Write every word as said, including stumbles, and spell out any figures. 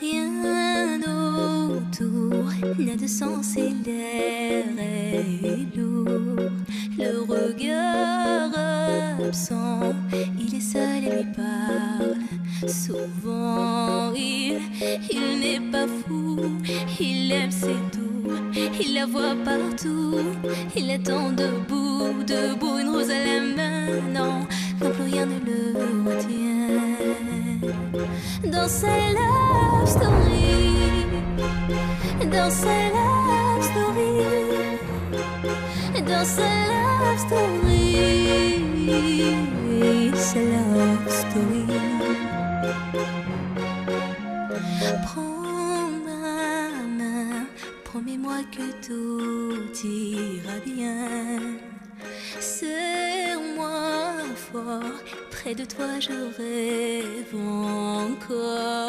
Rien autour n'a de sens et l'air est lourd. Le regard absent, il est seul et lui parle. Souvent il, il n'est pas fou, il aime ses doux. Il la voit partout, il attend debout, debout, une rose à la main. Non, non plus rien ne le retient. Dans ses love stories, dans ses love stories, dans ses love stories, ses love stories. Prends ma main, promets-moi que tout ira bien. Serre-moi fort, près de toi je rêve encore.